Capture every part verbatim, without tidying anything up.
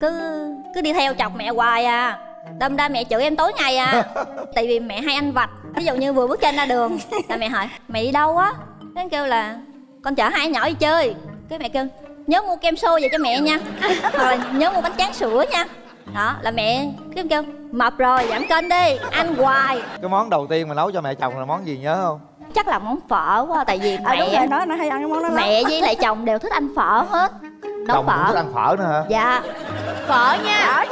Cứ cứ đi theo chọc mẹ hoài à. Đâm ra mẹ chửi em tối ngày à. Tại vì mẹ hay ăn vặt. Ví dụ như vừa bước chân ra đường là mẹ hỏi mẹ đi đâu á, nó kêu là con chở hai nhỏ đi chơi. Cái mẹ kêu nhớ mua kem xô về cho mẹ nha, hoặc là nhớ mua bánh tráng sữa nha. Đó là mẹ cứ kêu mập rồi giảm cân đi, ăn hoài. Cái món đầu tiên mà nấu cho mẹ chồng là món gì nhớ không? Chắc là món phở quá. Tại vì mẹ à, nói nó hay ăn cái món đó lắm. Mẹ với lại chồng đều thích ăn phở hết. Nấu chồng phở cũng thích ăn phở nữa hả? Dạ phở nha.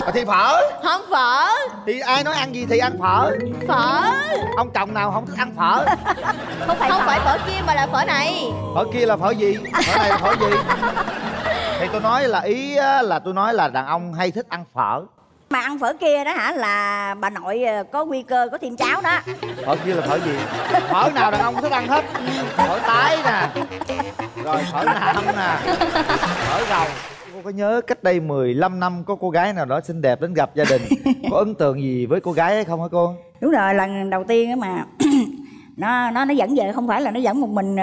Phở thì phở không phở thì ai nói ăn gì thì ăn phở. Phở ông chồng nào không thích ăn phở? Không phải không phở. Phải phở kia mà là phở này. Phở kia là phở gì? Phở này là phở gì? Thì tôi nói là ý là tôi nói là đàn ông hay thích ăn phở. Mà ăn phở kia đó hả là bà nội có nguy cơ có tiêm cháo đó. Phở kia là phở gì? Phở nào đàn ông thích ăn hết. Phở tái nè, rồi phở nam nè, phở rồng. Cô có nhớ cách đây mười lăm năm có cô gái nào đó xinh đẹp đến gặp gia đình, có ấn tượng gì với cô gái ấy không hả cô? Đúng rồi, lần đầu tiên mà nó nó nó dẫn về, không phải là nó dẫn một mình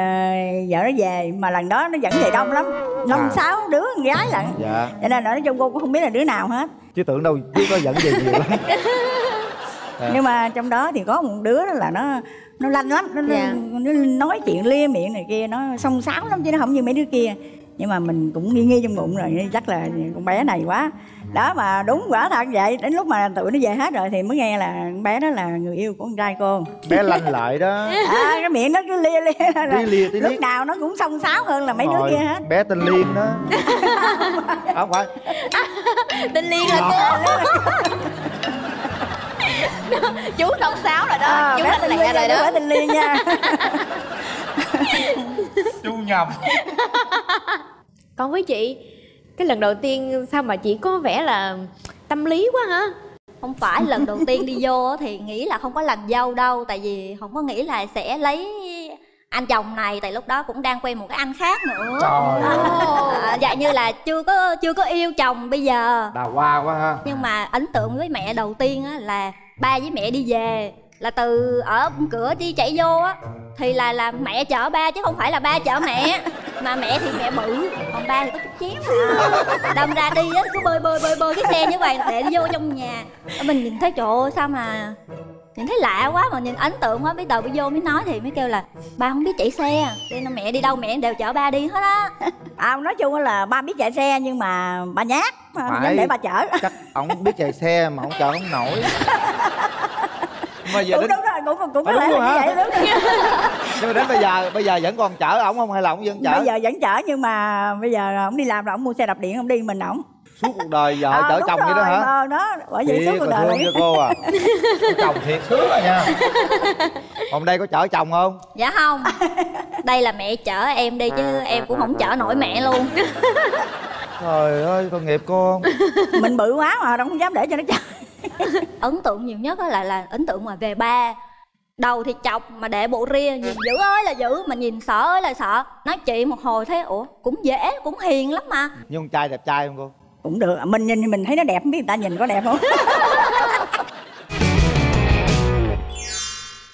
vợ nó về, mà lần đó nó dẫn về đông lắm, năm à. sáu đứa con gái lận. Dạ. Cho nên nói chung cô cũng không biết là đứa nào hết. Chứ tưởng đâu chứ có dẫn về nhiều lắm. À. Nhưng mà trong đó thì có một đứa đó là nó nó lanh lắm, nó, dạ. nó nói chuyện lia miệng này kia, nó xông xáo lắm chứ nó không như mấy đứa kia. Nhưng mà mình cũng nghi nghi trong bụng rồi, chắc là con bé này quá. Đó mà đúng quả thật vậy, đến lúc mà tụi nó về hết rồi thì mới nghe là con bé đó là người yêu của con trai cô. Bé lanh lại đó. À, cái miệng nó cứ lia lia là lia, tí lúc tí. Nào nó cũng xông xáo hơn là mấy rồi, đứa kia hết. Bé tên Liên đó. À, không phải à, tên Liên là cô. Chú xông xáo rồi đó, à, chú lanh lẹ rồi đó. Bé tên Liên nha. Chú nhầm. Còn với chị, cái lần đầu tiên sao mà chị có vẻ là tâm lý quá hả? Không phải, lần đầu tiên đi vô thì nghĩ là không có làm dâu đâu. Tại vì không có nghĩ là sẽ lấy anh chồng này. Tại lúc đó cũng đang quen một cái anh khác nữa. Trời ơi. À, dạ như là chưa có chưa có yêu chồng bây giờ. Đào hoa quá ha. Nhưng mà ấn tượng với mẹ đầu tiên á, là ba với mẹ đi về. Là từ ở cửa đi chạy vô á thì là là mẹ chở ba chứ không phải là ba chở mẹ. Mà mẹ thì mẹ bự, còn ba thì có chút chém à. Đâm ra đi á cứ bơi bơi bơi bơi cái xe như vậy để đi vô trong nhà. Mình nhìn thấy trời ơi sao mà nhìn thấy lạ quá, mà nhìn ấn tượng quá. Bây giờ mới vô mới nói thì mới kêu là ba không biết chạy xe, đi mẹ đi đâu mẹ đều chở ba đi hết á. À, nói chung là ba biết chạy xe nhưng mà ba nhát phải, để ba chở. Chắc ổng biết chạy xe mà ổng chở không nổi. Mà giờ cũng đến... đúng rồi, cũng cũng có lẽ là như vậy đúng. Nhưng mà đến bây giờ bây giờ vẫn còn chở ổng không hay là ổng vẫn chở? Bây giờ vẫn chở nhưng mà bây giờ ổng đi làm rồi ổng mua xe đạp điện ổng đi mình ổng. Suốt cuộc đời vợ à, chở chồng vậy đó hả? Ờ đó, bởi vậy suốt cuộc đời vậy. Cho cô à. Chồng thiệt sướng rồi nha. Còn đây có chở chồng không? Dạ không. Đây là mẹ chở em đi chứ em cũng không chở nổi mẹ luôn. Trời ơi, tội nghiệp cô. Mình bự quá mà đâu không dám để cho nó chở. Ấn tượng nhiều nhất là là ấn tượng mà về ba. Đầu thì chọc mà để bộ ria, nhìn dữ ơi là dữ, mà nhìn sợ ơi là sợ. Nói chuyện một hồi thấy ủa cũng dễ, cũng hiền lắm mà. Nhưng con trai đẹp trai không cô? Cũng được, mình nhìn mình thấy nó đẹp, không biết người ta nhìn có đẹp không.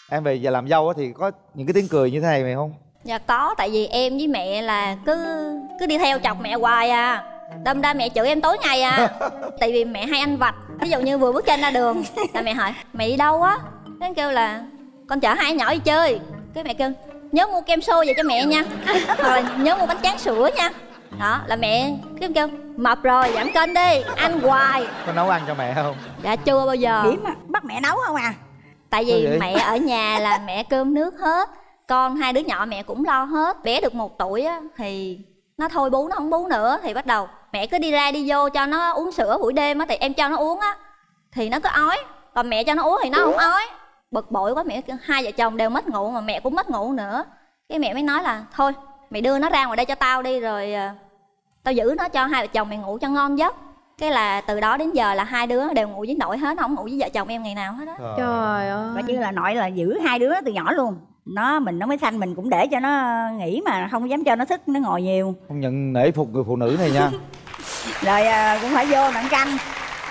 Em về giờ làm dâu thì có những cái tiếng cười như thế này mày không? Dạ có, tại vì em với mẹ là cứ cứ đi theo chọc mẹ hoài à. Đâm ra mẹ chửi em tối ngày à. Tại vì mẹ hay ăn vặt. Ví dụ như vừa bước chân ra đường là mẹ hỏi mẹ đi đâu á, nó kêu là con chở hai nhỏ đi chơi. Cái mẹ kêu nhớ mua kem xô về cho mẹ nha, hoặc là nhớ mua bánh tráng sữa nha. Đó là mẹ cứ kêu mập rồi giảm cân đi, ăn hoài. Có nấu ăn cho mẹ không? Dạ chưa bao giờ. Điểm à, bắt mẹ nấu không à? Tại vì mẹ ở nhà là mẹ cơm nước hết, con hai đứa nhỏ mẹ cũng lo hết. Bé được một tuổi á thì nó thôi bú, nó không bú nữa thì bắt đầu mẹ cứ đi ra đi vô cho nó uống sữa buổi đêm á. Thì em cho nó uống á thì nó cứ ói, còn mẹ cho nó uống thì nó không ói. Bực bội quá, mẹ hai vợ chồng đều mất ngủ mà mẹ cũng mất ngủ nữa. Cái mẹ mới nói là thôi mẹ đưa nó ra ngoài đây cho tao đi, rồi tao giữ nó cho hai vợ chồng mẹ ngủ cho ngon giấc. Cái là từ đó đến giờ là hai đứa đều ngủ với nội hết, không ngủ với vợ chồng em ngày nào hết á. Trời ơi. Và chứ là nội là giữ hai đứa từ nhỏ luôn. Nó mình nó mới sanh mình cũng để cho nó nghỉ mà không dám cho nó thức, nó ngồi nhiều. Không nhận nể phục người phụ nữ này nha. Rồi cũng phải vô nặng canh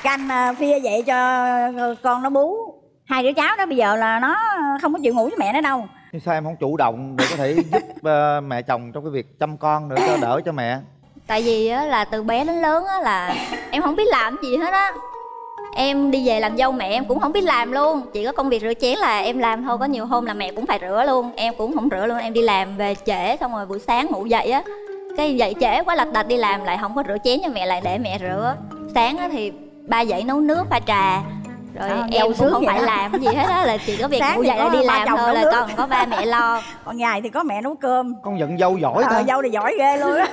canh phia vậy cho con nó bú. Hai đứa cháu đó bây giờ là nó không có chịu ngủ với mẹ nó đâu. Sao em không chủ động để có thể giúp mẹ chồng trong cái việc chăm con nữa cho đỡ cho mẹ? Tại vì á, là từ bé đến lớn á, là em không biết làm gì hết á. Em đi về làm dâu mẹ em cũng không biết làm luôn. Chỉ có công việc rửa chén là em làm thôi. Có nhiều hôm là mẹ cũng phải rửa luôn, em cũng không rửa luôn. Em đi làm về trễ, xong rồi buổi sáng ngủ dậy á, cái dậy trễ quá lạch đạch đi làm lại không có rửa chén cho mẹ, lại để mẹ rửa. Sáng á thì ba dậy nấu nước pha trà. Rồi à, em cũng không phải đó. Làm cái gì hết á, là chỉ có việc sáng ngủ dậy là đi làm thôi, là con có ba mẹ lo. Còn ngày thì có mẹ nấu cơm. Con giận dâu giỏi à, ta. Dâu thì giỏi ghê luôn á.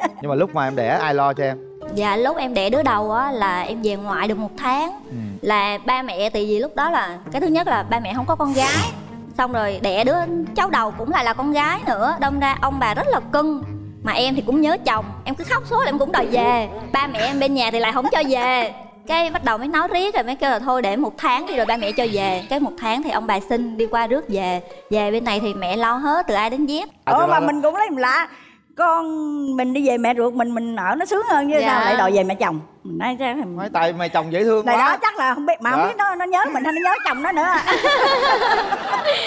Nhưng mà lúc mà em đẻ ai lo cho em? Dạ lúc em đẻ đứa đầu á là em về ngoại được một tháng. Ừ. Là ba mẹ tại vì lúc đó là cái thứ nhất là ba mẹ không có con gái, xong rồi đẻ đứa cháu đầu cũng lại là con gái nữa, đâm ra ông bà rất là cưng. Mà em thì cũng nhớ chồng, em cứ khóc suốt là em cũng đòi về. Ba mẹ em bên nhà thì lại không cho về. Cái bắt đầu mới nói riết rồi mới kêu là thôi để một tháng đi rồi ba mẹ cho về. Cái một tháng thì ông bà xin đi qua rước về. Về bên này thì mẹ lo hết từ A đến Z. Ủa à, mà mình cũng lấy làm lạ, con mình đi về mẹ ruột mình mình ở nó sướng hơn chứ dạ. Sao lại đòi về mẹ chồng. Mình nói ra mình... nói tại mẹ chồng dễ thương tại quá. Đó chắc là không biết mà dạ. Không biết nó nó nhớ mình hay nó nhớ chồng nó nữa.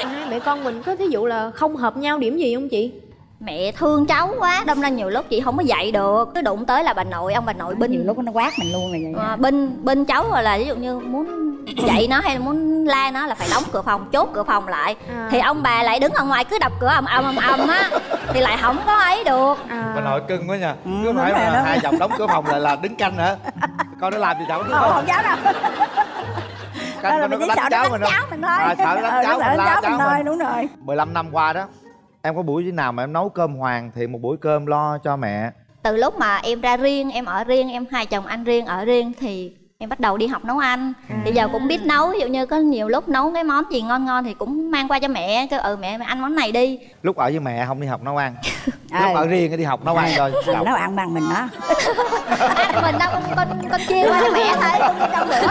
Hai mẹ con mình có thí dụ là không hợp nhau điểm gì không chị? Mẹ thương cháu quá, đâm ra nhiều lúc chị không có dạy được, cứ đụng tới là bà nội, ông bà nội binh. Nhiều lúc nó quát mình luôn là vậy à, binh binh cháu rồi là ví dụ như muốn dạy nó hay là muốn la nó là phải đóng cửa phòng, chốt cửa phòng lại à. Thì ông bà lại đứng ở ngoài cứ đập cửa ầm ầm ầm ầm á thì lại không có ấy được à. Bà nội cưng quá nha, cứ phải ừ, là hai chồng đóng cửa phòng lại là đứng canh hả? Con nó làm gì cháu nó không dám đâu. Canh nó đánh cháu mình thôi, sợ đánh cháu mình la cháu mình. Đúng rồi. mười lăm năm qua đó em có buổi nào mà em nấu cơm hoàn thiện một buổi cơm lo cho mẹ? Từ lúc mà em ra riêng, em ở riêng, em hai chồng anh riêng ở riêng thì em bắt đầu đi học nấu ăn. Ừ. Thì giờ cũng biết nấu, ví dụ như có nhiều lúc nấu cái món gì ngon ngon thì cũng mang qua cho mẹ, kêu ừ mẹ mẹ ăn món này đi. Lúc ở với mẹ không đi học nấu ăn. À, lúc ở riêng đi học nấu ăn rồi. Nấu ăn bằng mình đó. Ăn mình đâu con con con chia qua cho mẹ thôi, con đi đâu nữa.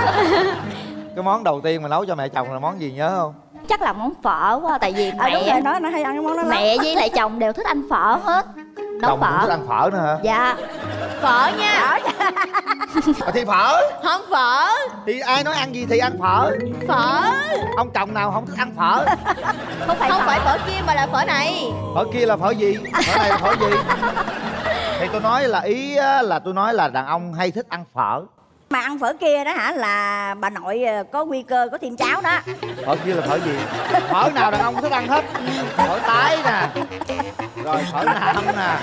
Cái món đầu tiên mà nấu cho mẹ chồng là món gì nhớ không? Chắc là món phở quá, tại vì mẹ à, nói nó hay ăn cái món đó mẹ với lại chồng đều thích ăn phở hết. Nấu chồng phở cũng thích ăn phở nữa hả? Dạ phở nha. Phở thì phở không phở thì ai nói ăn gì thì ăn phở. Phở ông chồng nào không thích ăn phở? Không phải không phở. Phải phở kia mà là phở này. Phở kia là phở gì? Phở này là phở gì? Thì tôi nói là ý là tôi nói là đàn ông hay thích ăn phở. Mà ăn phở kia đó hả là bà nội có nguy cơ có thêm cháu đó. Phở kia là phở gì? Phở nào đàn ông thích ăn hết. Phở tái nè, rồi phở nam nè,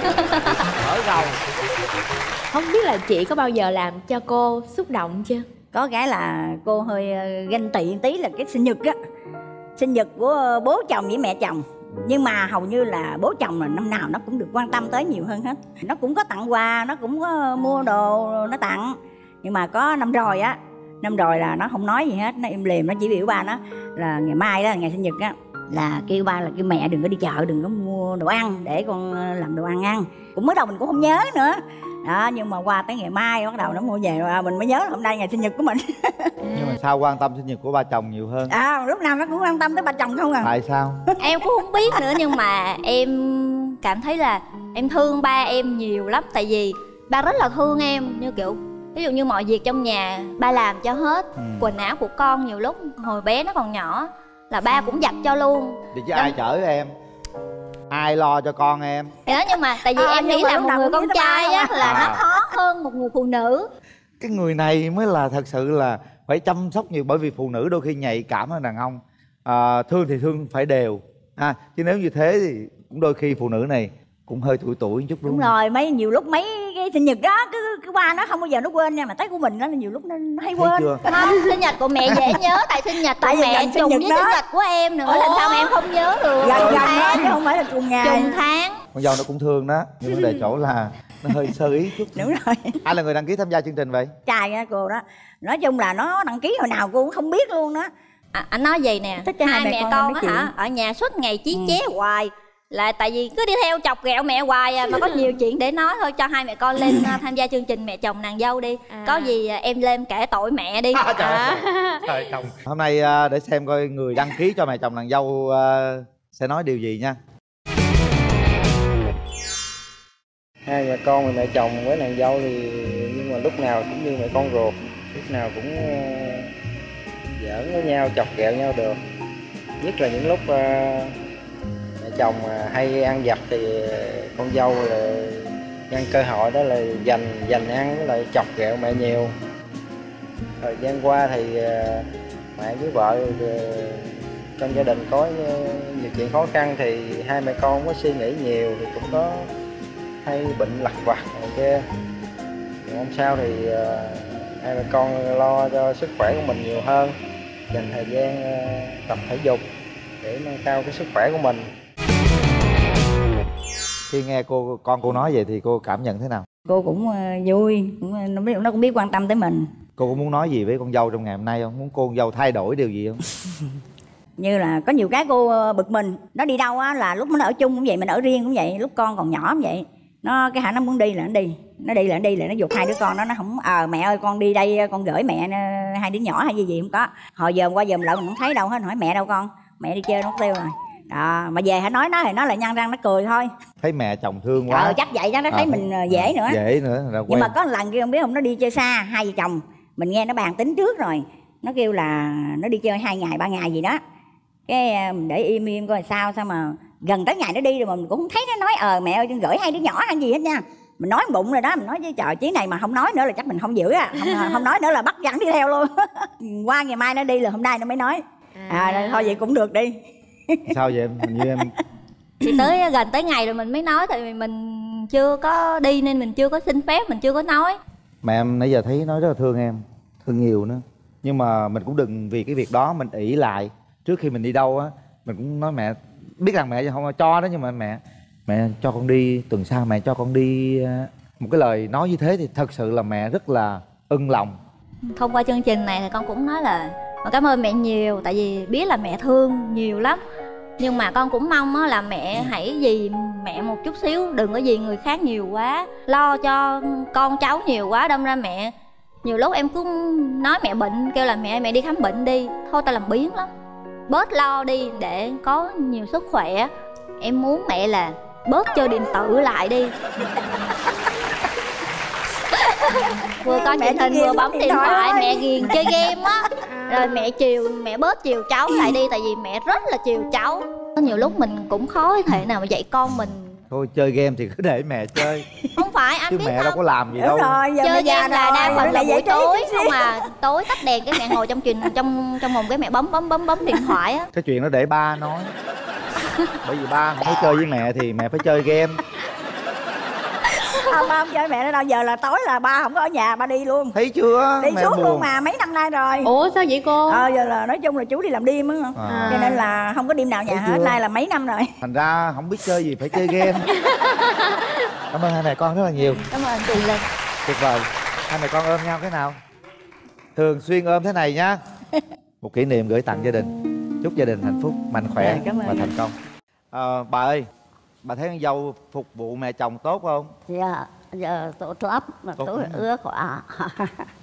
phở rồng. Không biết là chị có bao giờ làm cho cô xúc động chưa? Có cái là cô hơi ganh tị tí là cái sinh nhật á. Sinh nhật của bố chồng với mẹ chồng. Nhưng mà hầu như là bố chồng là năm nào nó cũng được quan tâm tới nhiều hơn hết. Nó cũng có tặng quà, nó cũng có mua đồ nó tặng. Nhưng mà có năm rồi á, năm rồi là nó không nói gì hết, nó im lìm, nó chỉ biểu ba nó là ngày mai đó, ngày sinh nhật á là kêu ba là kêu mẹ đừng có đi chợ, đừng có mua đồ ăn để con làm đồ ăn ăn. Cũng mới đầu mình cũng không nhớ nữa. Đó, nhưng mà qua tới ngày mai bắt đầu nó mua về rồi mình mới nhớ hôm nay ngày sinh nhật của mình. Nhưng mà sao quan tâm sinh nhật của ba chồng nhiều hơn? À, lúc nào nó cũng quan tâm tới ba chồng không à. Tại sao? Em cũng không biết nữa nhưng mà em cảm thấy là em thương ba em nhiều lắm tại vì ba rất là thương em như kiểu ví dụ như mọi việc trong nhà ba làm cho hết. Ừ. Quần áo của con nhiều lúc hồi bé nó còn nhỏ là ba cũng giặt cho luôn. Thì chứ ai chở em, ai lo cho con em đó. Nhưng mà tại vì à, em nghĩ là một người con trai á là à. Nó khó hơn một người phụ nữ. Cái người này mới là thật sự là phải chăm sóc nhiều, bởi vì phụ nữ đôi khi nhạy cảm hơn đàn ông. À, thương thì thương phải đều à, chứ nếu như thế thì cũng đôi khi phụ nữ này cũng hơi tuổi tuổi một chút luôn. Đúng rồi, mấy nhiều lúc mấy cái sinh nhật đó cứ cứ qua nó không bao giờ nó quên nha, mà tới của mình đó là nhiều lúc nó hay quên. Không, sinh nhật của mẹ dễ nhớ tại sinh nhật tại mẹ trùng với sinh nhật của em nữa. Ủa? Làm sao mà em không nhớ được? Gần gần đó chứ không phải là cùng ngày. Trùng tháng. Con dâu nó cũng thương đó, nhưng vấn đề chỗ là nó hơi sơ ý chút. Đúng rồi. Ai là người đăng ký tham gia chương trình vậy? Trai nha cô đó. Nói chung là nó đăng ký hồi nào cô cũng không biết luôn đó. À, anh nói vậy nè, hai, hai mẹ, mẹ con, con hả? Ở nhà suốt ngày chí ừ. Chế hoài. Là tại vì cứ đi theo chọc ghẹo mẹ hoài à, mà có nhiều chuyện để nói thôi. Cho hai mẹ con lên tham gia chương trình mẹ chồng nàng dâu đi à. Có gì em lên kể tội mẹ đi à, trời à. Trời, trời. Hôm nay để xem coi người đăng ký cho mẹ chồng nàng dâu sẽ nói điều gì nha. Hai mẹ con và mẹ chồng với nàng dâu thì nhưng mà lúc nào cũng như mẹ con ruột, lúc nào cũng giỡn với nhau, chọc ghẹo nhau được. Nhất là những lúc chồng hay ăn vặt thì con dâu là nhân cơ hội đó là dành dành ăn với lại chọc ghẹo mẹ nhiều. Thời gian qua thì mẹ với vợ trong gia đình có nhiều chuyện khó khăn thì hai mẹ con có suy nghĩ nhiều, thì cũng có hay bệnh lặt vặt này kia. Nhưng hôm sau thì hai mẹ con lo cho sức khỏe của mình nhiều hơn, dành thời gian tập thể dục để nâng cao cái sức khỏe của mình. Khi nghe cô con cô nói vậy thì cô cảm nhận thế nào? Cô cũng vui, cũng, nó cũng biết quan tâm tới mình. Cô cũng muốn nói gì với con dâu trong ngày hôm nay không? Muốn cô con dâu thay đổi điều gì không? Như là có nhiều cái cô bực mình, nó đi đâu á là lúc nó ở chung cũng vậy, mình ở riêng cũng vậy, lúc con còn nhỏ cũng vậy. Nó cái hả nó muốn đi là nó đi, nó đi là nó đi là nó giục hai đứa con đó, nó không ờ à, mẹ ơi con đi đây con gửi mẹ hai đứa nhỏ hay gì gì không có. Hồi giờ qua giờ lợn mình không thấy đâu hết, hỏi mẹ đâu con, mẹ đi chơi nó mất tiêu rồi. À, mà về hãy nói nó thì nó là nhăn răng nó cười thôi. Thấy mẹ chồng thương quá. Ờ chắc vậy đó, nó thấy à, mình dễ nữa. Dễ nữa là nhưng mà có lần kia không biết không, nó đi chơi xa hai vợ chồng. Mình nghe nó bàn tính trước rồi. Nó kêu là nó đi chơi hai ngày ba ngày gì đó. Cái mình để im im coi sao sao mà gần tới ngày nó đi rồi mà mình cũng không thấy nó nói ờ mẹ ơi con gửi hai đứa nhỏ hay gì hết nha. Mình nói bụng rồi đó, mình nói với trời chuyến này mà không nói nữa là chắc mình không giữ á, không, không nói nữa là bắt gắn đi theo luôn. Qua ngày mai nó đi là hôm nay nó mới nói. À, à thôi vậy cũng được đi. Sao vậy em? Hình như em thì tới gần tới ngày rồi mình mới nói, tại vì mình chưa có đi nên mình chưa có xin phép, mình chưa có nói. Mẹ em nãy giờ thấy nói rất là thương em, thương nhiều nữa. Nhưng mà mình cũng đừng vì cái việc đó mình ỷ lại. Trước khi mình đi đâu á, mình cũng nói mẹ biết rằng mẹ không cho đó, nhưng mà mẹ mẹ cho con đi tuần sau, mẹ cho con đi. Một cái lời nói như thế thì thật sự là mẹ rất là ưng lòng. Thông qua chương trình này thì con cũng nói là con cảm ơn mẹ nhiều, tại vì biết là mẹ thương nhiều lắm. Nhưng mà con cũng mong là mẹ hãy vì mẹ một chút xíu, đừng có vì người khác nhiều quá, lo cho con cháu nhiều quá. Đâm ra mẹ, nhiều lúc em cứ nói mẹ bệnh, kêu là mẹ mẹ đi khám bệnh đi. Thôi tao làm biếng lắm, bớt lo đi để có nhiều sức khỏe. Em muốn mẹ là bớt chơi điện tử lại đi. Vừa coi mẹ tình vừa bấm điện thoại, mẹ ghiền chơi game á. Rồi mẹ chiều, mẹ bớt chiều cháu lại đi, tại vì mẹ rất là chiều cháu. Có nhiều lúc mình cũng khó thể nào mà dạy con mình. Thôi chơi game thì cứ để mẹ chơi. Không phải anh chứ biết mẹ không? Đâu có làm gì đúng đâu rồi, giờ chơi game là đa phần là buổi tối không à. Tối tắt đèn cái mẹ ngồi trong truyền trong trong phòng cái mẹ bấm bấm bấm bấm điện thoại á. Cái chuyện đó để ba nói. Bởi vì ba không có chơi với mẹ thì mẹ phải chơi game. Không, ba không chơi mẹ nữa đâu, giờ là tối là ba không có ở nhà, ba đi luôn. Thấy chưa? Đi suốt luôn mà, mấy năm nay rồi. Ủa sao vậy cô? Ờ giờ là nói chung là chú đi làm đêm á, à. Cho nên là không có đêm nào nhà hết, nay là mấy năm rồi. Thành ra không biết chơi gì phải chơi game. Cảm ơn hai mẹ con rất là nhiều. Cảm ơn chị Linh. Tuyệt vời. Hai mẹ con ôm nhau thế nào? Thường xuyên ôm thế này nhá. Một kỷ niệm gửi tặng gia đình. Chúc gia đình hạnh phúc, mạnh khỏe và thành công. À, bà ơi, bà thấy con dâu phục vụ mẹ chồng tốt không? Dạ, dạ tốt lắm, tôi ưa quá.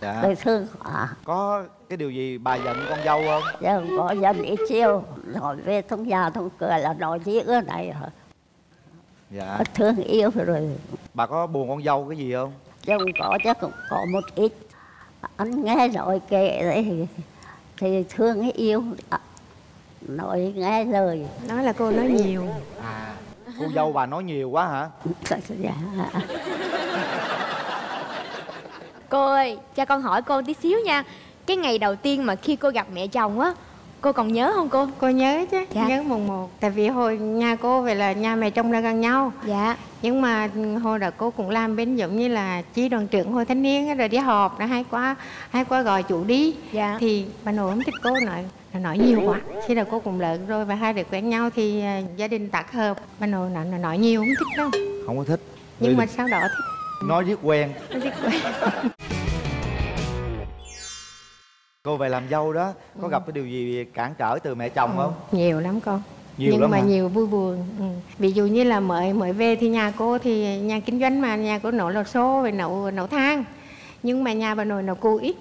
Dạ. Tôi thương quá. Có cái điều gì bà giận con dâu không? Dạ, không có giận ít chiêu. Rồi về trong nhà không cười là nói gì ưa này hả? Dạ. Có thương yêu rồi. Bà có buồn con dâu cái gì không? Dạ, không có, chắc cũng có một ít. Anh nghe rồi kệ đấy thì thương yêu. Nói nghe lời. Nói là cô nói nhiều. À. Cô dâu bà nói nhiều quá hả? Dạ. Cô ơi, cho con hỏi cô tí xíu nha. Cái ngày đầu tiên mà khi cô gặp mẹ chồng á, cô còn nhớ không cô? Cô nhớ chứ, dạ. Nhớ mùng một. Tại vì hồi nhà cô về là nhà mẹ chồng là gần nhau. Dạ. Nhưng mà hồi đó cô cũng làm bên giống như là chi đoàn trưởng hội thanh niên ấy, rồi đi họp đã hay quá, hay quá gọi chủ đi. Dạ. Thì bà nội không thích cô nói. Nói nhiều quá, khi nào cô cùng lợn rồi và hai đứa quen nhau thì gia đình tạc hợp. Bà nội nói, nói nhiều không thích đâu. Không có thích. Nhưng mà sau đó thích. Nói giết quen. Nói giết quen. Cô về làm dâu đó, có gặp cái điều gì cản trở từ mẹ chồng không? Ừ, nhiều lắm con. Nhiều nhưng lắm mà hả? Nhiều vui buồn. Ừ. Ví dụ như là mới mới về thì nhà cô thì nhà kinh doanh mà nhà cô nấu lò xo rồi nấu nấu than. Nhưng mà nhà bà nội nấu củi.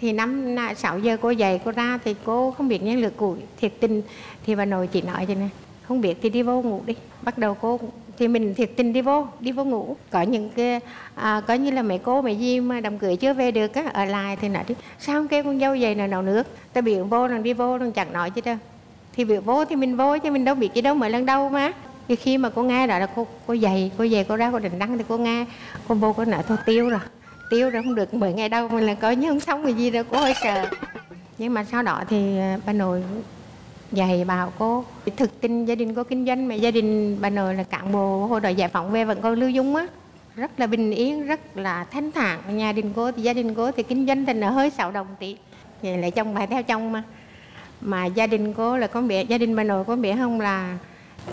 Thì năm sáu giờ cô dậy cô ra thì cô không biết nhân lực củi. Thiệt tình thì bà nội chỉ nói cho nè, không biết thì đi vô ngủ đi. Bắt đầu cô thì mình thiệt tình đi vô, đi vô ngủ. Có những cái, à, có như là mẹ cô mẹ gì mà đám cưới chưa về được á, ở lại thì nói đi, sao không kêu con dâu dậy nào nấu nước. Ta biểu vô, nàng đi vô, nàng chẳng nói chứ đâu. Thì biểu vô thì mình vô chứ mình đâu biết gì đâu, mới lần đầu mà. Thì khi mà cô nghe đó là cô cô dậy cô về cô ra cô định đăng thì cô nghe cô vô cô nợ thôi tiêu rồi tiêu rồi không được mười ngày đâu mình là coi như không sống gì gì đâu cô hơi sợ. Nhưng mà sau đó thì bà nội dạy bảo cô thực tình gia đình cô kinh doanh mà gia đình bà nội là cán bộ hồi đòi giải phóng về vẫn còn lưu dung á, rất là bình yên, rất là thanh thản. Nhà đình cô thì gia đình cô thì kinh doanh thì nó hơi xạo động tí, vậy lại chồng bà theo chồng mà mà gia đình cô là có biết gia đình bà nội có biết không là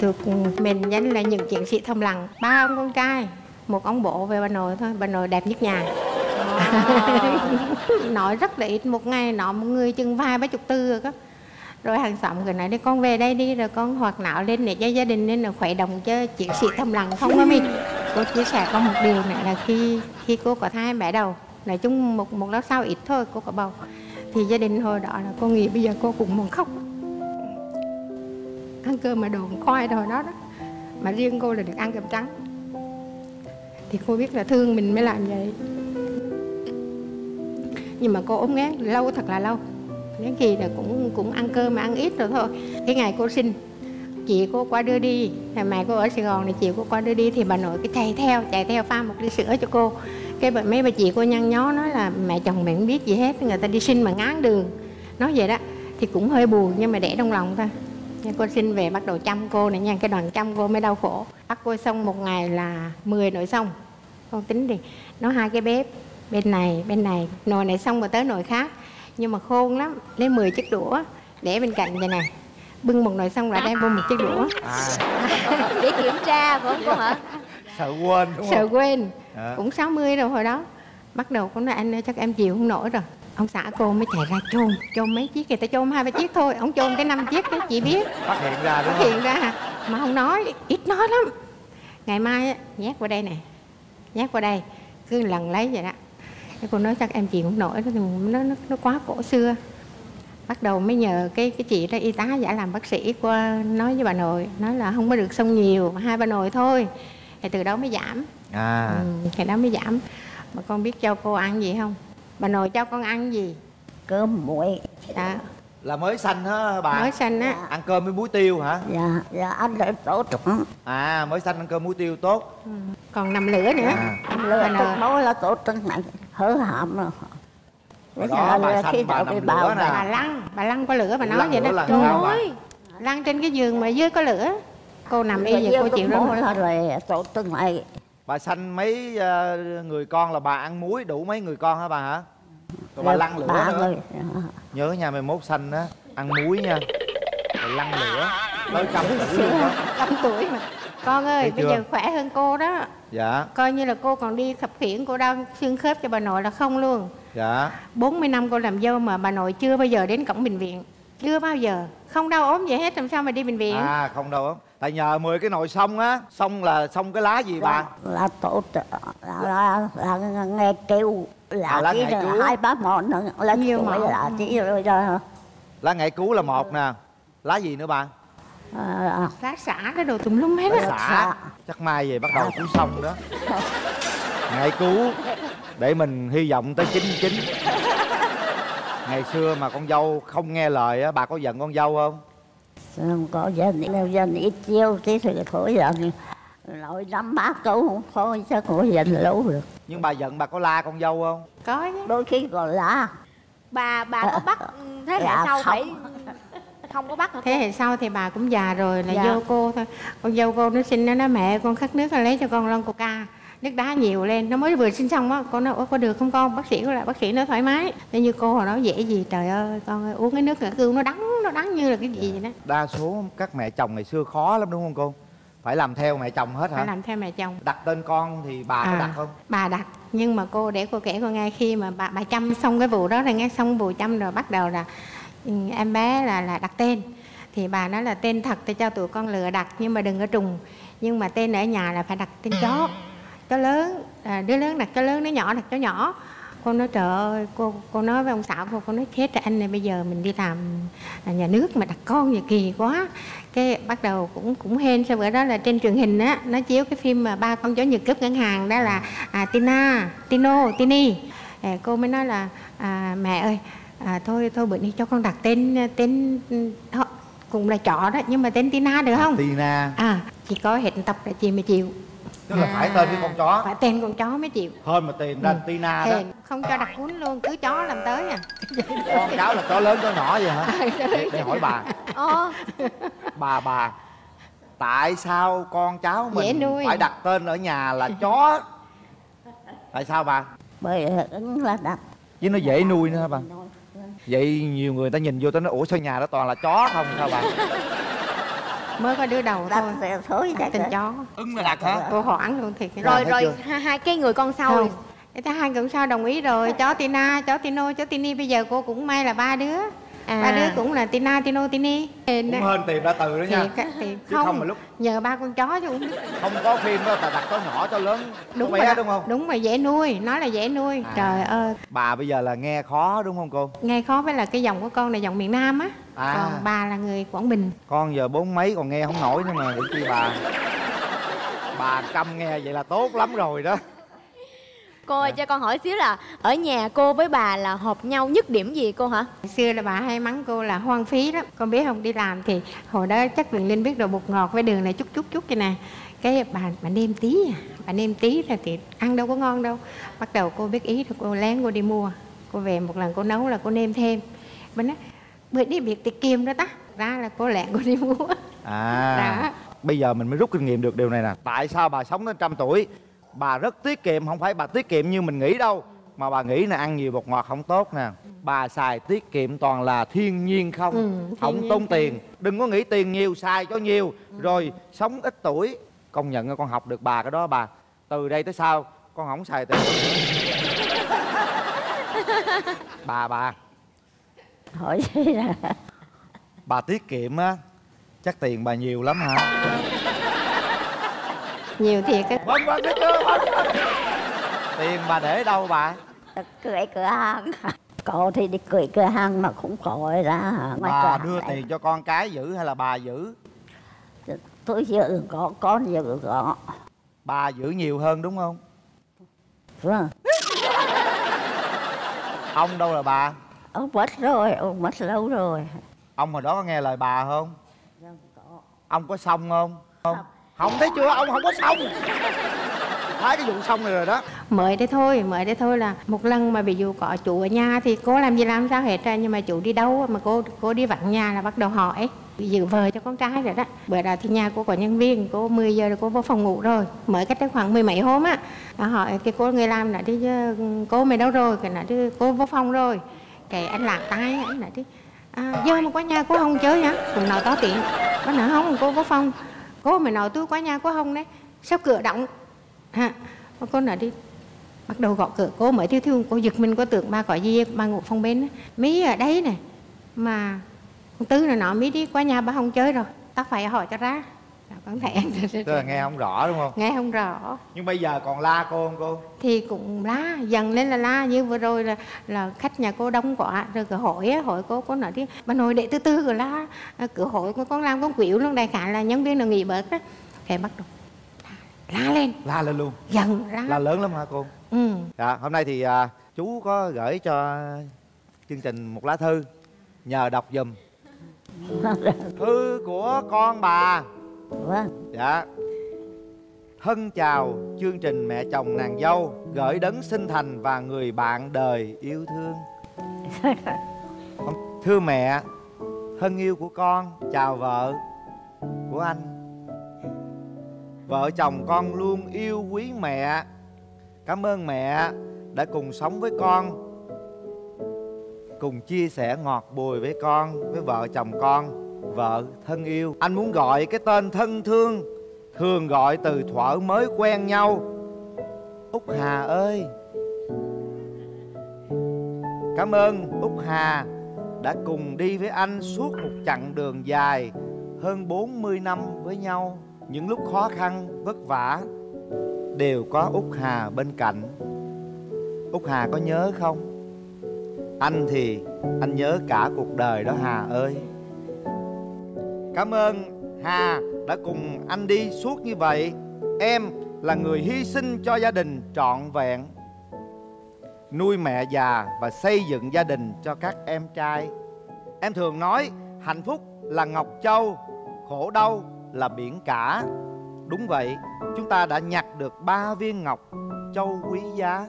thuộc mình danh là những chiến sĩ thầm lặng, ba ông con trai một ông bộ về bà nội thôi. Bà nội đẹp nhất nhà. À. Nói rất là ít, một ngày nói một người chừng vài ba chục tư rồi đó. Rồi hàng xóm người nói đi con về đây đi rồi con hoạt não lên để cho gia đình nên là khỏe đồng cho chiến sĩ thầm lặng không có mình. Cô chia sẻ có một điều này là khi khi cô có thai bé đầu, nói chung một một lát sau ít thôi cô có bầu. Thì gia đình hồi đó là cô nghĩ bây giờ cô cũng muốn khóc. Ăn cơm mà đồ khoai rồi đó đó. Mà riêng cô là được ăn cơm trắng. Thì cô biết là thương mình mới làm vậy. Nhưng mà cô ốm nghén lâu thật là lâu. Đến khi là cũng cũng ăn cơm mà ăn ít rồi thôi. Cái ngày cô sinh, chị cô qua đưa đi. Mẹ cô ở Sài Gòn thì chị cô qua đưa đi. Thì bà nội cái chạy theo, chạy theo pha một ly sữa cho cô. Cái bà, mấy bà chị cô nhăn nhó nói là mẹ chồng mẹ không biết gì hết, người ta đi sinh mà ngán đường. Nói vậy đó. Thì cũng hơi buồn nhưng mà để trong lòng thôi. Cô xin về bắt đầu chăm cô này nha, cái đoàn chăm cô mới đau khổ. Bắt cô xong một ngày là mười nồi xong. Con tính thì nó hai cái bếp, bên này, bên này. Nồi này xong rồi tới nồi khác. Nhưng mà khôn lắm, lấy mười chiếc đũa, để bên cạnh vậy này. Bưng một nồi xong lại đem vô một chiếc đũa. À. Để kiểm tra phải không con hả? Sợ quên đúng không? Sợ quên, à. Cũng sáu mươi rồi hồi đó. Bắt đầu con nói anh ơi, chắc em chịu không nổi rồi. Ông xã cô mới chạy ra chôn, chôn mấy chiếc, người ta chôn hai ba chiếc thôi, ông chôn cái năm chiếc đó chị biết. Phát hiện ra đúng không? Phát hiện ra, mà không nói, ít nói lắm. Ngày mai nhét qua đây nè, nhét qua đây, cứ lần lấy vậy đó. Cái cô nói chắc em chị cũng nổi, nó, nó, nó quá cổ xưa. Bắt đầu mới nhờ cái cái chị đó y tá giả làm bác sĩ qua nói với bà nội, nói là không có được xông nhiều, hai bà nội thôi. Thì từ đó mới giảm, à. Ừ, thì đó mới giảm. Mà con biết cho cô ăn gì không? Bà nội cho con ăn gì? Cơm muối. Dạ. Là mới xanh hả bà? Mới xanh á. Dạ. Ăn cơm với muối tiêu hả? Dạ, dạ ăn để tốt. À, mới xanh ăn cơm muối tiêu tốt. Ừ. Còn nằm lửa nữa. À. Nằm lửa tốt nói là tốt tránh nặng, hớ hạm rồi. Bây giờ bà xanh bà nằm lửa nè. Bà lăn, bà lăn có lửa bà nói vậy đó. Trời ơi, lăn trên cái giường mà dưới có lửa. Cô nằm y vậy cô chịu lắm. Rồi tốt tránh này. Bà sanh mấy người con là bà ăn muối đủ mấy người con hả bà hả? Rồi bà lăn lửa nữa. Nhớ nhà mày mốt sanh á, ăn muối nha. Rồi lăn lửa. Tới trăm tuổi luôn đó. Trăm tuổi mà. Con ơi, bây giờ khỏe hơn cô đó. Dạ. Coi như là cô còn đi khập khiễng, cô đau xương khớp cho bà nội là không luôn. Dạ. bốn mươi năm cô làm dâu mà bà nội chưa bao giờ đến cổng bệnh viện. Chưa bao giờ. Không đau ốm vậy hết, làm sao mà đi bệnh viện? À, không đau ốm. Tại nhờ mười cái nồi xong á, xong là xong cái lá gì bà? Lá tổ trợ, là nghe kêu, là lá ngải cứu, hai ba món nữa, lá nhiều món, là chỉ rồi đó. Lá ngải cứu là một nè, lá gì nữa bà? Lá xả cái đồ tùm lum hết á. Xả, chắc mai về bắt đầu cũng xong đó. Ngải cứu, để mình hy vọng tới chín mươi chín. Ngày xưa mà con dâu không nghe lời á, bà có giận con dâu không? Không có dân, dân ít chiêu tí thì khổ giận. Nội nắm bác cậu không thôi, sao khổ giận lâu được. Nhưng bà giận bà có la con dâu không? Có chứ. Đôi khi còn la. Bà bà có bắt thế hệ sau phải... Không có bắt. Thế hệ sau thì bà cũng già rồi là dâu cô thôi. Con dâu cô nó xin nó nói mẹ con khát nước lấy cho con lon coca. Nước đá nhiều lên, nó mới vừa sinh xong á. Con nói có được không con, bác sĩ có lại bác sĩ nó thoải mái. Nên như cô hồi nói dễ gì, trời ơi con ơi, uống cái nước ngã cương nó đắng, nó đắng như là cái gì vậy đó. Đa số các mẹ chồng ngày xưa khó lắm đúng không cô? Phải làm theo mẹ chồng hết hả? Phải làm theo mẹ chồng. Đặt tên con thì bà à, có đặt không? Bà đặt, nhưng mà cô để cô kể cô nghe khi mà bà, bà chăm xong cái vụ đó rồi nghe xong vụ chăm rồi bắt đầu là em bé là là đặt tên. Thì bà nói là tên thật thì cho tụi con lựa đặt nhưng mà đừng có trùng. Nhưng mà tên ở nhà là phải đặt tên chó. Chó lớn, à, đứa lớn đặt chó lớn, đứa nhỏ đặt chó nhỏ. Cô nói trời ơi, cô cô nói với ông xã cô, cô nói chết rồi anh này, bây giờ mình đi làm nhà nước mà đặt con gì kỳ quá. Cái bắt đầu cũng cũng hên, sau bữa đó là trên truyền hình á, nó chiếu cái phim mà ba con chó Nhật cướp ngân hàng đó là à, Tina, Tino, Tini. À, cô mới nói là à, mẹ ơi, à, thôi thôi bữa đi cho con đặt tên tên cũng là chó đó nhưng mà tên Tina được không? Tina. À, Chỉ có hẹn tập là chị mới chịu. Tức là à, phải tên cái con chó. Phải tên con chó mới chịu. Thôi mà tìm ra ừ. Tina đó. Không cho đặt cuốn luôn, cứ chó làm tới à. Con cháu là chó lớn chó nhỏ vậy hả? Để, để hỏi bà. Ờ. Bà bà tại sao con cháu mình nuôi. Phải đặt tên ở nhà là chó? Tại sao bà? Bởi là đặt chứ nó dễ nuôi nữa hả bà? Vậy nhiều người ta nhìn vô ta nói ủa sao nhà đó toàn là chó không sao bà? Mới có đứa đầu thôi thối tên chó. Ưng là đặt hả? Cô hoảng luôn thiệt. Rồi rồi, rồi hai cái người con sau ta hai người con sau đồng ý rồi. Chó Tina, chó Tino, chó Tini. Bây giờ cô cũng may là ba đứa. À. Ba đứa cũng là Tina, Tino, Tini. Cũng hên tìm ra từ đó nha. Thiệt, thiệt. Không, không mà lúc... nhờ ba con chó chứ cũng không có phim đó, đặt chó nhỏ cho lớn. Đúng bé, đúng không? Đúng mà dễ nuôi, nói là dễ nuôi. À. Trời ơi. Bà bây giờ là nghe khó đúng không cô? Nghe khó với là cái dòng của con là dòng miền Nam á. À. Còn bà là người Quảng Bình. Con giờ bốn mấy còn nghe không nổi nữa mà để chi bà. Bà câm nghe vậy là tốt lắm rồi đó. Cô ơi, cho con hỏi xíu là ở nhà cô với bà là hợp nhau nhất điểm gì cô hả? Hồi xưa là bà hay mắng cô là hoang phí lắm. Con biết không, đi làm thì hồi đó chắc Quyền Linh biết rồi, bột ngọt với đường này chút chút chút vậy nè. Cái bà bà nêm tí à, bà nêm tí là thì ăn đâu có ngon đâu. Bắt đầu cô biết ý thì cô lén cô đi mua. Cô về một lần cô nấu là cô nêm thêm. Bà nói bữa đi biệt tiệc kiềm đó ta. Ra là cô lẹn cô đi mua. À đó. Bây giờ mình mới rút kinh nghiệm được điều này nè. Tại sao bà sống đến trăm tuổi? Bà rất tiết kiệm, không phải bà tiết kiệm như mình nghĩ đâu. Mà bà nghĩ là ăn nhiều bột ngọt không tốt nè. Bà xài tiết kiệm toàn là thiên nhiên không, ừ, thiên không tốn tiền. Đừng có nghĩ tiền nhiều, xài cho nhiều. Ừ. Rồi sống ít tuổi. Công nhận con học được bà cái đó bà. Từ đây tới sau, con không xài tiền Bà bà hỏi gì nè? Bà tiết kiệm á, chắc tiền bà nhiều lắm hả? Nhiều thiệt á. Bấm bấm cái chưa bấm. Tiền bà để đâu bà? Cười cửa hàng. Cậu thì đi cười cửa hàng mà cũng cội ra. Bà đưa tiền cho con cái giữ hay là bà giữ? Tôi giữ, có con giữ có. Bà giữ nhiều hơn đúng không? Vâng. Ông đâu là bà? Ông mất rồi, ông mất lâu rồi. Ông hồi đó có nghe lời bà không? Vâng, có. Ông có xong không? Không. Ông thấy chưa, ông không có xong. Thấy cái vụ xong này rồi đó. Mời đây thôi, mời đây thôi là một lần mà bị dù có chủ ở nhà thì cô làm gì làm sao hết ra. Nhưng mà chủ đi đâu mà cô cô đi vặn nhà là bắt đầu hỏi. Dự vờ cho con trai rồi đó. Bữa đó thì nhà cô có nhân viên, cô mười giờ rồi cô vô phòng ngủ rồi. Mới cách đây khoảng mười mấy hôm á. Đó hỏi cái cô người làm là đi cô mày đâu rồi, cái nói đi cô vô phòng rồi. Cái anh lạc tay, anh nói đi à, giờ mà qua nhà cô không chơi hả? Cùng nào tó tiện, có nào không cô vô phòng. Cô mày nói tôi quá nha, có không đấy. Sao cửa động hả? Cô nói đi. Bắt đầu gõ cửa, cô mới thiêu thiêu. Cô giật mình, cô tưởng ba có gì. Ba ngủ phòng bên đó. Mí ở đây nè. Mà con Tư là nó mí đi qua nhà ba không chơi rồi. Tao phải hỏi cho ra. Con thẹn. Tức là nghe không rõ đúng không? Nghe không rõ. Nhưng bây giờ còn la cô không cô? Thì cũng la, dần lên là la. Như vừa rồi là, là khách nhà cô đông quá. Rồi cửa hội á, hội cô, cô nói đi bà nội để từ từ rồi la. Cửa hội cô con làm con quỷ luôn. Đại khả là nhân viên là nghỉ bớt á. Cái bắt đầu la lên. La lên luôn. Dần la. La lớn lắm hả cô? Ừ. Dạ, hôm nay thì à, chú có gửi cho chương trình một lá thư. Nhờ đọc giùm. Thư của con bà. Vâng. Dạ. Thân chào chương trình mẹ chồng nàng dâu, gửi đấng sinh thành và người bạn đời yêu thương. Thưa mẹ, thân yêu của con chào vợ của anh. Vợ chồng con luôn yêu quý mẹ. Cảm ơn mẹ đã cùng sống với con, cùng chia sẻ ngọt bùi với con, với vợ chồng con. Vợ thân yêu, anh muốn gọi cái tên thân thương thường gọi từ thuở mới quen nhau. Út Hà ơi, cảm ơn Út Hà đã cùng đi với anh suốt một chặng đường dài hơn bốn mươi năm với nhau. Những lúc khó khăn, vất vả đều có Út Hà bên cạnh. Út Hà có nhớ không? Anh thì anh nhớ cả cuộc đời đó Hà ơi. Cảm ơn Hà đã cùng anh đi suốt như vậy. Em là người hy sinh cho gia đình trọn vẹn, nuôi mẹ già và xây dựng gia đình cho các em trai. Em thường nói hạnh phúc là Ngọc Châu, khổ đau là biển cả. Đúng vậy, chúng ta đã nhặt được ba viên ngọc châu quý giá.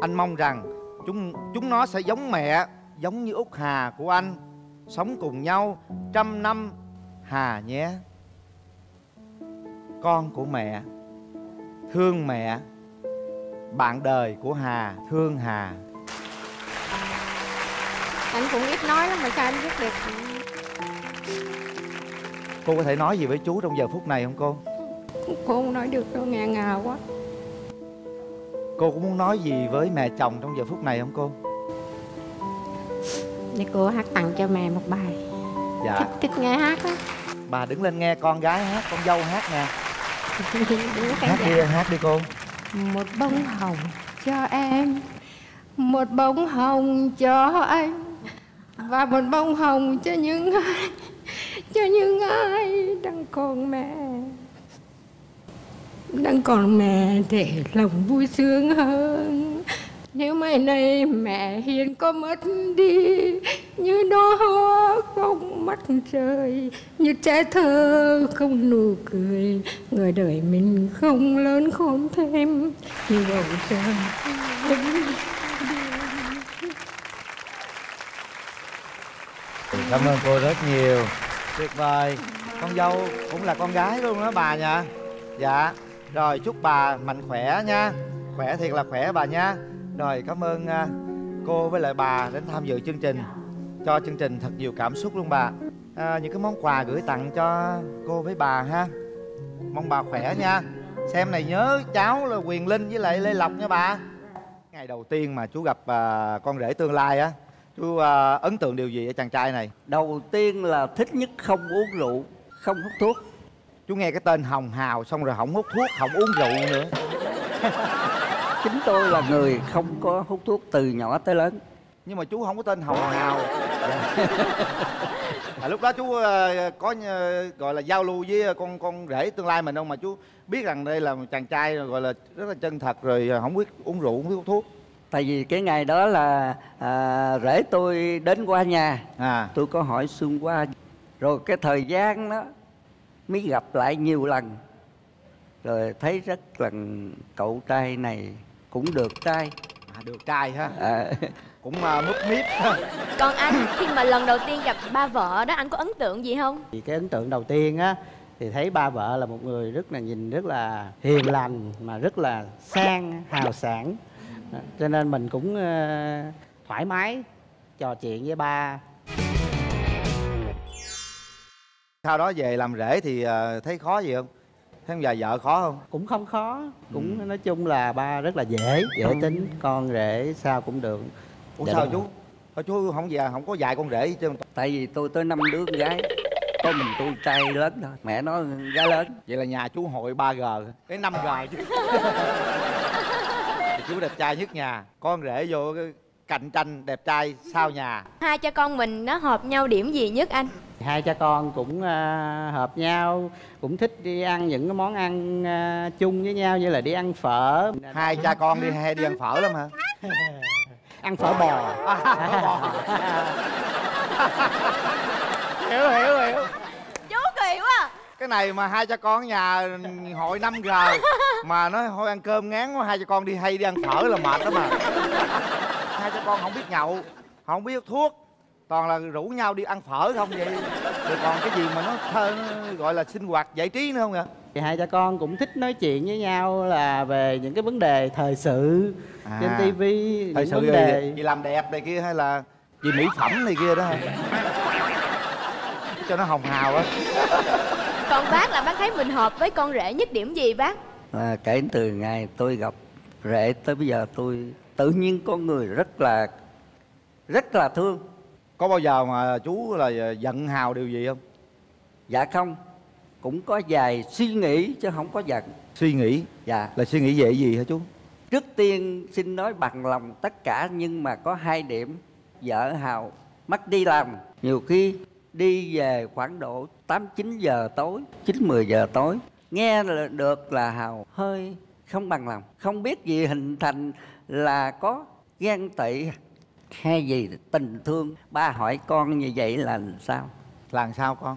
Anh mong rằng chúng chúng nó sẽ giống mẹ, giống như Út Hà của anh, sống cùng nhau trăm năm Hà nhé. Con của mẹ thương mẹ, bạn đời của Hà thương Hà. Anh cũng ít nói lắm mà sao anh biết được. Cô có thể nói gì với chú trong giờ phút này không cô? Cô không nói được đâu, ngà ngà quá. Cô cũng muốn nói gì với mẹ chồng trong giờ phút này không cô? Để cô hát tặng cho mẹ một bài. Dạ. Thích, thích nghe hát á. Bà đứng lên nghe con gái hát, con dâu hát nè. Hát đi, dạ. Hát đi cô. Một bông hồng cho em, một bông hồng cho anh, và một bông hồng cho những ai, cho những ai đang còn mẹ, đang còn mẹ để lòng vui sướng hơn. Nếu mai này mẹ hiền có mất đi, như đóa hoa không mắt trời, như trẻ thơ không nụ cười, người đời mình không lớn khôn thêm như bầu trời. Cảm ơn cô rất nhiều. Tuyệt vời. Con dâu cũng là con gái luôn đó bà nha. Dạ. Rồi chúc bà mạnh khỏe nha. Khỏe thiệt là khỏe bà nha. Rồi cảm ơn cô với lại bà đến tham dự chương trình, cho chương trình thật nhiều cảm xúc luôn bà. à, Những cái món quà gửi tặng cho cô với bà ha. Mong bà khỏe nha. Xem này nhớ cháu là Quyền Linh với lại Lê Lộc nha bà. Ngày đầu tiên mà chú gặp à, con rể tương lai á, chú à, ấn tượng điều gì ở chàng trai này? Đầu tiên là thích nhất không uống rượu, không hút thuốc. Chú nghe cái tên hồng hào xong rồi không hút thuốc, không uống rượu nữa. Chính tôi là người không có hút thuốc từ nhỏ tới lớn. Nhưng mà chú không có tên hồng hào. À, lúc đó chú có gọi là giao lưu với con con rể tương lai mình không mà chú biết rằng đây là một chàng trai gọi là rất là chân thật, rồi không biết uống rượu, không biết hút thuốc? Tại vì cái ngày đó là à, rể tôi đến qua nhà, à. tôi có hỏi xung qua, rồi cái thời gian đó mới gặp lại nhiều lần. Rồi thấy rất là cậu trai này cũng được trai. À, được trai ha. À. Cũng uh, múp míp. Còn anh khi mà lần đầu tiên gặp ba vợ đó, anh có ấn tượng gì không? Thì cái ấn tượng đầu tiên á thì thấy ba vợ là một người rất là nhìn rất là hiền lành, mà rất là sang, hào sảng. Cho nên mình cũng uh, thoải mái trò chuyện với ba. Sau đó về làm rể thì uh, thấy khó gì không? Thế giờ vợ khó không? Cũng không khó, cũng ừ. nói chung là ba rất là dễ, dễ tính, con rể sao cũng được. Ủa dạ sao chú? Thôi chú không già không có dạy con rể chứ. Tại vì tôi tới năm đứa con gái, có mình tôi trai lớn thôi, mẹ nó gái lớn. Vậy là nhà chú hội ba gờ, cái năm gờ chứ. Chú đẹp trai nhất nhà, con rể vô cạnh tranh đẹp trai sau nhà. Hai cha con mình nó hợp nhau điểm gì nhất anh? Hai cha con cũng uh, hợp nhau, cũng thích đi ăn những cái món ăn uh, chung với nhau, như là đi ăn phở. Hai cha con đi hay đi ăn phở lắm hả? Ăn phở bò. Phở bò. Hiểu, hiểu, hiểu. Chú kỳ quá. Cái này mà hai cha con nhà hội năm gờ mà nói thôi ăn cơm ngán quá, hai cha con đi hay đi ăn phở là mệt lắm mà. Hai cha con không biết nhậu, không biết thuốc, toàn là rủ nhau đi ăn phở không vậy. Rồi còn cái gì mà nó, thơ, nó gọi là sinh hoạt giải trí nữa không ạ? Thì hai cha con cũng thích nói chuyện với nhau là về những cái vấn đề thời sự à, trên tivi, thời sự vấn đề gì làm đẹp này kia hay là gì mỹ phẩm này kia đó cho nó hồng hào á. Còn bác là bác thấy mình hợp với con rể nhất điểm gì bác? À, kể từ ngày tôi gặp rể tới bây giờ tôi tự nhiên con người rất là rất là thương. Có bao giờ mà chú là giận hào điều gì không? Dạ không, cũng có vài suy nghĩ chứ không có giận. Suy nghĩ? Dạ. Là suy nghĩ về gì hả chú? Trước tiên xin nói bằng lòng tất cả, nhưng mà có hai điểm. Vợ Hào mất đi làm, nhiều khi đi về khoảng độ tám chín giờ tối, chín mười giờ tối, nghe được là Hào hơi không bằng lòng. Không biết gì hình thành là có ghen tị hay gì tình thương. Ba hỏi con như vậy là làm sao? Làm sao con?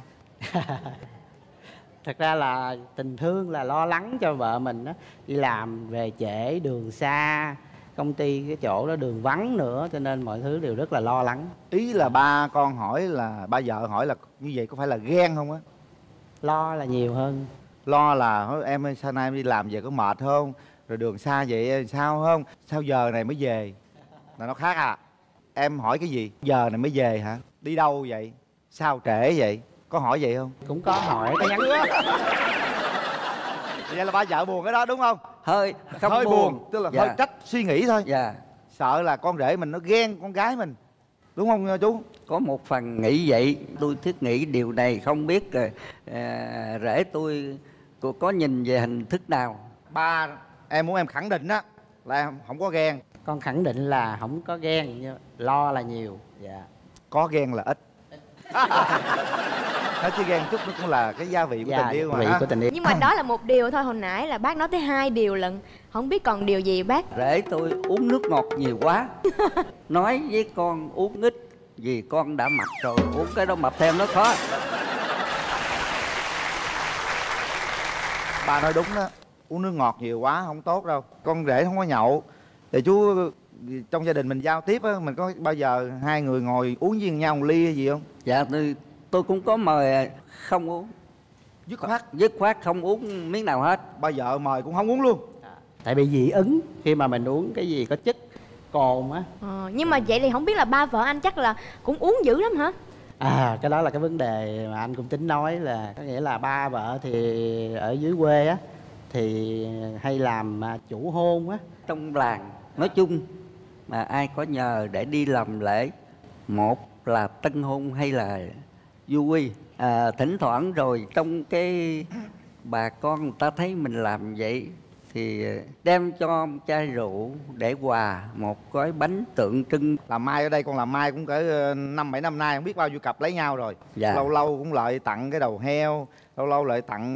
Thật ra là tình thương là lo lắng cho vợ mình đó. Đi làm về trễ, đường xa, công ty cái chỗ đó đường vắng nữa, cho nên mọi thứ đều rất là lo lắng. Ý là ba con hỏi là, ba vợ hỏi là như vậy có phải là ghen không á? Lo là nhiều hơn. Lo là em sao nay em đi làm về có mệt không? Rồi đường xa vậy sao không? Sao giờ này mới về? Là nó khác à? Em hỏi cái gì? Giờ này mới về hả? Đi đâu vậy? Sao trễ vậy? Có hỏi vậy không? Cũng có hỏi, có nhắn. Vậy là ba vợ buồn cái đó đúng không? Hơi không hơi buồn, buồn tức là dạ. hơi trách suy nghĩ thôi. Dạ. Sợ là con rể mình nó ghen con gái mình, đúng không chú? Có một phần nghĩ vậy. Tôi thiết nghĩ điều này không biết rồi à, rể tôi có nhìn về hình thức nào. Ba em muốn em khẳng định á là em không có ghen. Con khẳng định là không có ghen, nhưng lo là nhiều. Dạ. Có ghen là ít. Nói chứ ghen chút nó cũng là cái gia vị của dạ, tình yêu mà của tình yêu. Nhưng mà đó là một điều thôi, hồi nãy là bác nói tới hai điều lận. Không biết còn điều gì bác? Rể tôi uống nước ngọt nhiều quá. Nói với con uống ít, vì con đã mập rồi, uống cái đó mập thêm nó khó. Bà nói đúng đó, uống nước ngọt nhiều quá không tốt đâu. Con rể không có nhậu. Thì chú trong gia đình mình giao tiếp á, mình có bao giờ hai người ngồi uống với nhau một ly hay gì không? Dạ tôi tôi cũng có mời không uống, dứt khoát dứt khoát không uống miếng nào hết. Bao giờ mời cũng không uống luôn à, tại bị dị ứng khi mà mình uống cái gì có chất cồn á. Ờ, nhưng mà vậy thì không biết là ba vợ anh chắc là cũng uống dữ lắm hả? À, cái đó là cái vấn đề mà anh cũng tính nói, là có nghĩa là ba vợ thì ở dưới quê á thì hay làm chủ hôn á, trong làng nói chung mà ai có nhờ để đi làm lễ, một là tân hôn hay là vui à, thỉnh thoảng rồi trong cái bà con người ta thấy mình làm vậy thì đem cho chai rượu để quà một gói bánh tượng trưng. Làm mai ở đây, con làm mai cũng cỡ năm bảy năm nay, không biết bao nhiêu cặp lấy nhau rồi. Dạ. Lâu lâu cũng lại tặng cái đầu heo, lâu lâu lại tặng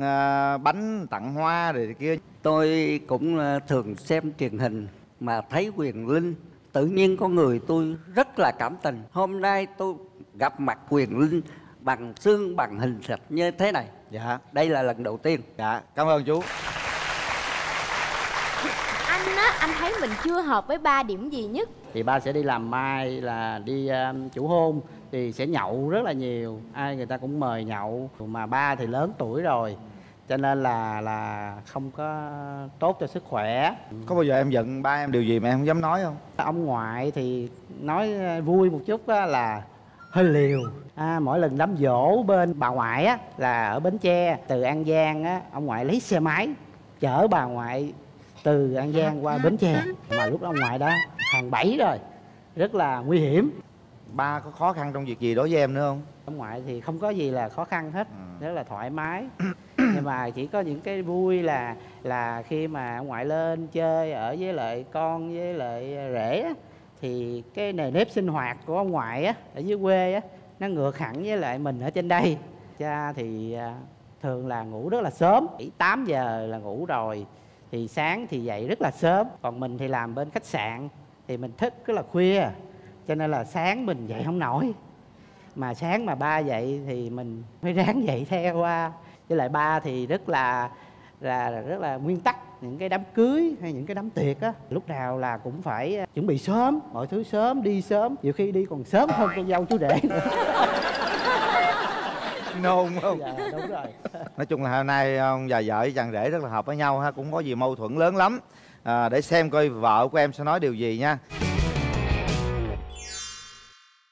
bánh, tặng hoa rồi kia. Tôi cũng thường xem truyền hình mà thấy Quyền Linh, tự nhiên con người tôi rất là cảm tình. Hôm nay tôi gặp mặt Quyền Linh bằng xương bằng hình thịt như thế này. Dạ. Đây là lần đầu tiên. Dạ. Cảm ơn chú. Anh á, anh thấy mình chưa hợp với ba điểm gì nhất? Thì ba sẽ đi làm mai là đi um, chủ hôn thì sẽ nhậu rất là nhiều, ai người ta cũng mời nhậu. Mà ba thì lớn tuổi rồi, cho nên là là không có tốt cho sức khỏe. Có bao giờ em giận ba em điều gì mà em không dám nói không? Ông ngoại thì nói vui một chút á là hơi liều. À, mỗi lần đám dỗ bên bà ngoại á là ở Bến Tre, từ An Giang á, ông ngoại lấy xe máy chở bà ngoại từ An Giang qua Bến Tre. Mà lúc đó ông ngoại đó hàng bảy rồi, rất là nguy hiểm. Ba có khó khăn trong việc gì đối với em nữa không? Ông ngoại thì không có gì là khó khăn hết, rất là thoải mái. Nhưng mà chỉ có những cái vui là là khi mà ông ngoại lên chơi ở với lại con với lại rể á, thì cái nề nếp sinh hoạt của ông ngoại á, ở dưới quê á, nó ngược hẳn với lại mình ở trên đây. Cha thì thường là ngủ rất là sớm, tám giờ là ngủ rồi, thì sáng thì dậy rất là sớm. Còn mình thì làm bên khách sạn thì mình thức rất là khuya, cho nên là sáng mình dậy không nổi. Mà sáng mà ba dậy thì mình mới ráng dậy theo qua. Với lại ba thì rất là là rất là nguyên tắc, những cái đám cưới hay những cái đám tiệc á, lúc nào là cũng phải chuẩn bị sớm, mọi thứ sớm, đi sớm, nhiều khi đi còn sớm hơn con dâu chú rể nữa. Nôn không? Dạ, đúng rồi. Nói chung là hôm nay ông già vợ với chàng rể rất là hợp với nhau ha, cũng có gì mâu thuẫn lớn lắm. À, để xem coi vợ của em sẽ nói điều gì nha.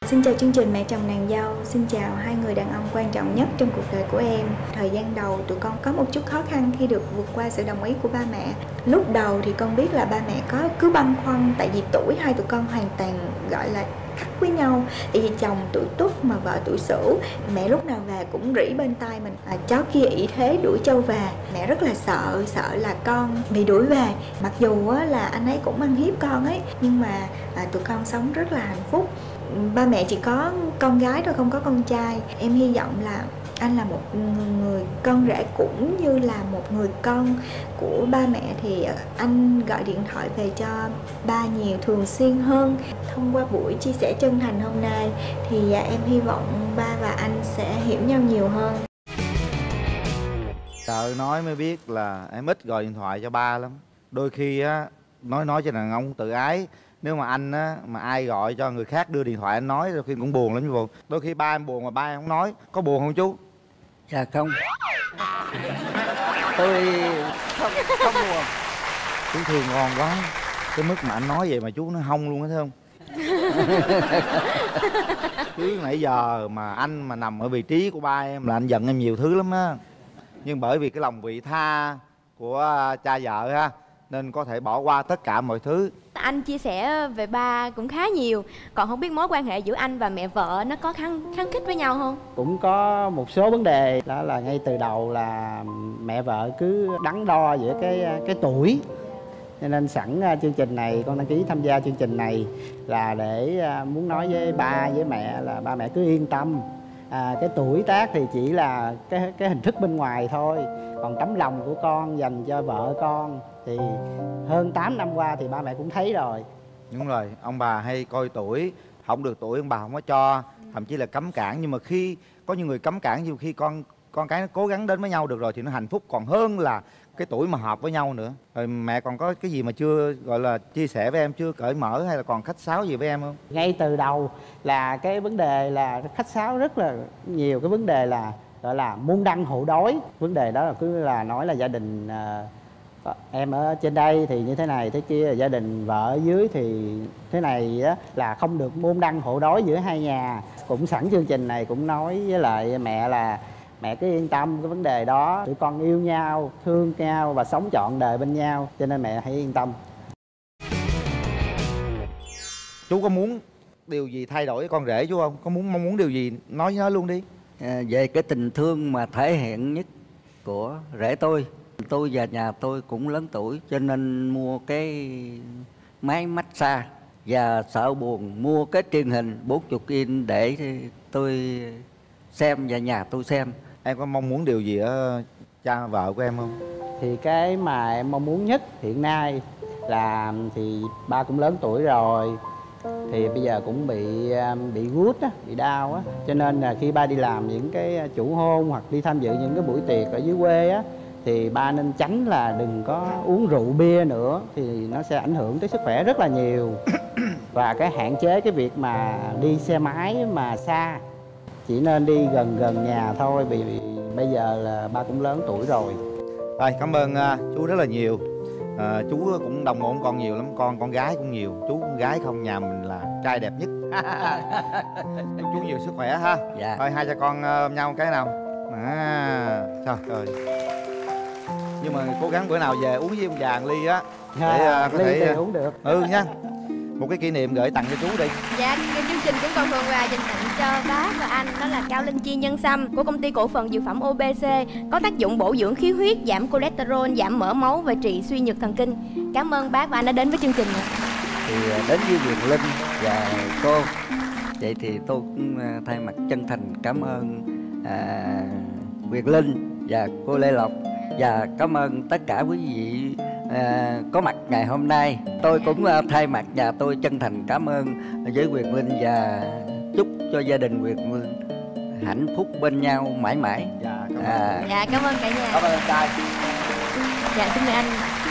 Xin chào chương trình Mẹ Chồng Nàng Dâu. Xin chào hai người đàn ông quan trọng nhất trong cuộc đời của em. Thời gian đầu tụi con có một chút khó khăn khi được vượt qua sự đồng ý của ba mẹ. Lúc đầu thì con biết là ba mẹ có cứ băn khoăn, tại vì tuổi hai tụi con hoàn toàn gọi là khác với nhau. Tại vì chồng tuổi Túc mà vợ tuổi Sửu, mẹ lúc nào về cũng rỉ bên tai mình à, chó kia ỷ thế đuổi trâu về. Mẹ rất là sợ, sợ là con bị đuổi về. Mặc dù á, là anh ấy cũng ăn hiếp con ấy, nhưng mà à, tụi con sống rất là hạnh phúc. Ba mẹ chỉ có con gái thôi, không có con trai. Em hy vọng là anh là một người con rể cũng như là một người con của ba mẹ, thì anh gọi điện thoại về cho ba nhiều, thường xuyên hơn. Thông qua buổi chia sẻ chân thành hôm nay thì em hy vọng ba và anh sẽ hiểu nhau nhiều hơn. Trời nói mới biết là em ít gọi điện thoại cho ba lắm. Đôi khi á, nói nói cho đàn ông tự ái. Nếu mà anh á, mà ai gọi cho người khác đưa điện thoại anh nói, đôi khi cũng buồn lắm chứ buồn. Đôi khi ba em buồn mà ba em không nói. Có buồn không chú? Dạ không. Tôi không, không buồn. Chú thường ngon quá. Cái mức mà anh nói vậy mà chú nó hông luôn á, thấy không? Chứ nãy giờ mà anh mà nằm ở vị trí của ba em là anh giận em nhiều thứ lắm á. Nhưng bởi vì cái lòng vị tha của cha vợ ha, nên có thể bỏ qua tất cả mọi thứ. Anh chia sẻ về ba cũng khá nhiều. Còn không biết mối quan hệ giữa anh và mẹ vợ nó có khăng, khăng khít với nhau không? Cũng có một số vấn đề. Đó là ngay từ đầu là mẹ vợ cứ đắn đo giữa cái, cái tuổi. Cho nên sẵn chương trình này, con đăng ký tham gia chương trình này là để muốn nói với ba, với mẹ là ba mẹ cứ yên tâm. À, cái tuổi tác thì chỉ là cái, cái hình thức bên ngoài thôi. Còn tấm lòng của con dành cho vợ con thì hơn tám năm qua thì ba mẹ cũng thấy rồi. Đúng rồi, ông bà hay coi tuổi. Không được tuổi ông bà không có cho. Thậm chí là cấm cản. Nhưng mà khi có những người cấm cản, nhiều khi con con cái nó cố gắng đến với nhau được rồi thì nó hạnh phúc còn hơn là cái tuổi mà hợp với nhau nữa. Rồi mẹ còn có cái gì mà chưa gọi là chia sẻ với em, chưa cởi mở hay là còn khách sáo gì với em không? Ngay từ đầu là cái vấn đề là khách sáo rất là nhiều. Cái vấn đề là gọi là môn đăng hộ đối. Vấn đề đó là cứ là nói là gia đình uh, em ở trên đây thì như thế này thế kia, gia đình vợ ở dưới thì thế này đó, là không được môn đăng hộ đối giữa hai nhà. Cũng sẵn chương trình này cũng nói với lại mẹ là mẹ cứ yên tâm cái vấn đề đó. Tụi con yêu nhau, thương nhau và sống trọn đời bên nhau. Cho nên mẹ hãy yên tâm. Chú có muốn điều gì thay đổi con rể chú không? Có muốn mong muốn điều gì nói với nó luôn đi. À, về cái tình thương mà thể hiện nhất của rể tôi. Tôi và nhà tôi cũng lớn tuổi cho nên mua cái máy massage. Và sợ buồn mua cái truyền hình bốn mươi inch để tôi xem và nhà tôi xem. Em có mong muốn điều gì ở cha vợ của em không? Thì cái mà em mong muốn nhất hiện nay là thì ba cũng lớn tuổi rồi, thì bây giờ cũng bị bị gút á, bị đau á, cho nên là khi ba đi làm những cái chủ hôn hoặc đi tham dự những cái buổi tiệc ở dưới quê á thì ba nên tránh là đừng có uống rượu bia nữa, thì nó sẽ ảnh hưởng tới sức khỏe rất là nhiều. Và cái hạn chế cái việc mà đi xe máy mà xa, chỉ nên đi gần gần nhà thôi, vì bây giờ là ba cũng lớn tuổi rồi. Rồi, cảm ơn uh, chú rất là nhiều. Uh, chú cũng đồng ổn con nhiều lắm, con con gái cũng nhiều. Chú con gái không, nhà mình là trai đẹp nhất. Chúc chú nhiều sức khỏe ha. Dạ. Thôi hai cha con uh, nhau cái nào. À, trời ơi. Nhưng mà cố gắng bữa nào về uống với ông vàng ly á để uh, có ly thể uống được. Ừ nha. Một cái kỷ niệm gửi tặng cho chú đi. Dạ, chương trình cũng còn phần quà dành tặng cho bác và anh. Đó là cao linh chi nhân sâm của công ty cổ phần dược phẩm o bê xê. Có tác dụng bổ dưỡng khí huyết, giảm cholesterol, giảm mỡ máu và trị suy nhược thần kinh. Cảm ơn bác và anh đã đến với chương trình. Thì đến với Quyền Linh và cô, vậy thì tôi cũng thay mặt chân thành cảm ơn à, Quyền Linh và cô Lê Lộc. Và cảm ơn tất cả quý vị à, có mặt ngày hôm nay. Tôi cũng à, thay mặt nhà tôi chân thành cảm ơn với Quyền Linh và chúc cho gia đình Quyền Linh hạnh phúc bên nhau mãi mãi. Dạ, cảm ơn, à, dạ, cảm ơn cả nhà. Cảm ơn. Dạ, xin mời anh.